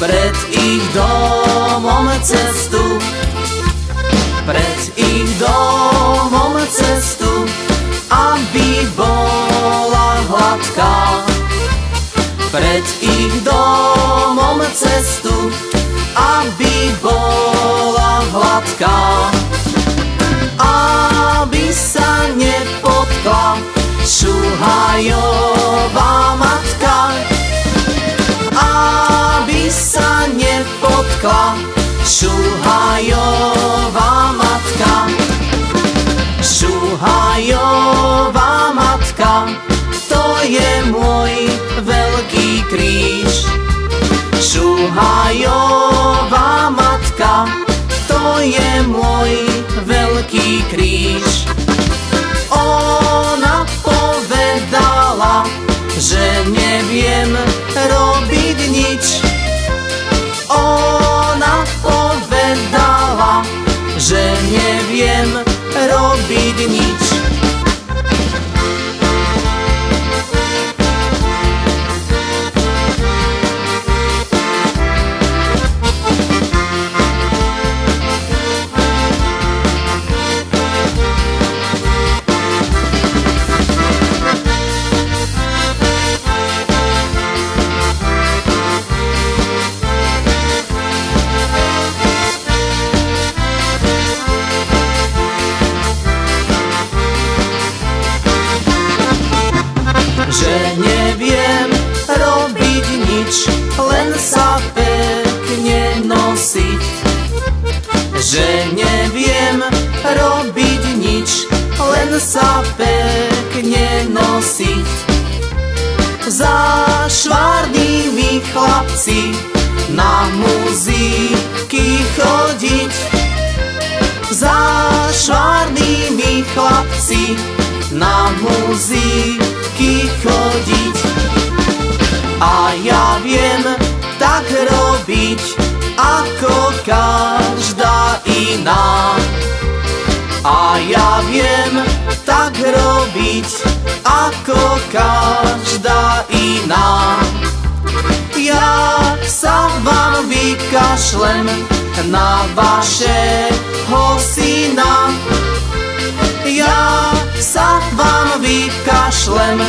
pred ich domom cestu, pred ich domom cestu, aby bola hladká, pred ich domom cestu, aby bola hladká, aby sa nepotkla šuhajová matka, aby sa nepotkla šuhajová matka, šuhajová matka, to je môj veľký kríž, šuhajová matka, to je môj veľký kríž. Ona povedala, že neviem robiť nič. Ona povedala, že neviem robiť nič. Že neviem robiť nič, len sa pekne nosiť. Že neviem robiť nič, len sa pekne nosiť. Zašvárni mi chlapci na muziky chodiť. Zašvárni mi chlapci na muziky chodiť. A ja viem tak robiť ako každá iná. A ja viem tak robiť ako každá iná. Ja sa vám vykašlem na vašeho syna. Ja sa vám vykašlem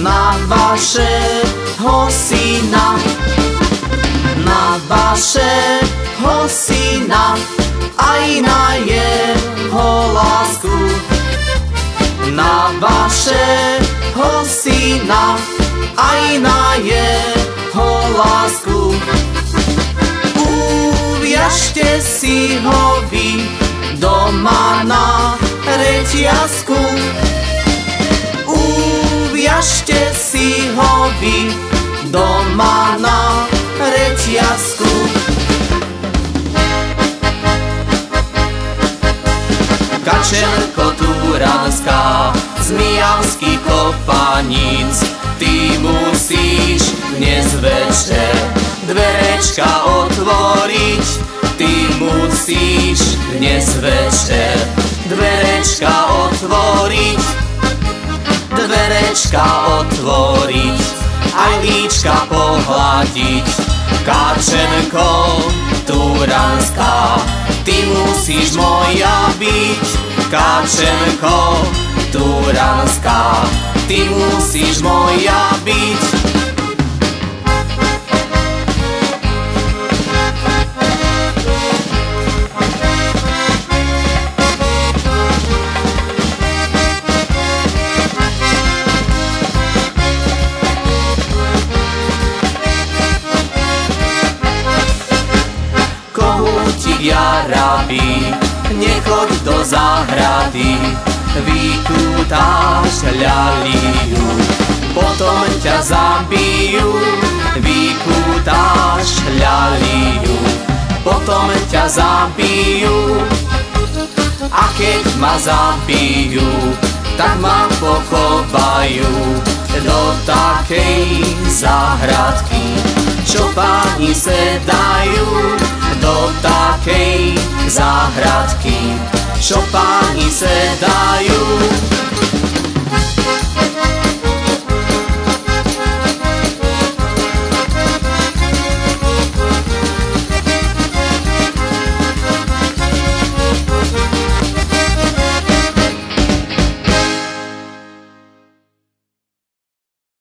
na vašeho syna, na vašeho syna, aj na jeho lásku, na vašeho syna, aj na jeho lásku. Uviažte si ho vy doma na reťazku, uviažte si ho vy doma na reťazku. Kačenko turanská z mijavských kopanic, ty musíš dnes večer dverečka otvoriť. Ty musíš dnes večer dverečka otvoriť, dverečka otvoriť, aj líčka pohľadiť. Kačenko turanská, ty musíš moja byť. Kačenko turanská, ty musíš moja byť. Ja rabí, nechoď do záhrady, vykútáš ľaliu, potom ťa zabijú. Vykútáš ľaliu, potom ťa zabijú. A keď ma zabijú, tak ma pochovajú do takej záhradky, čo páni sedajú. Do takiej záhradki, čo pani se dajú.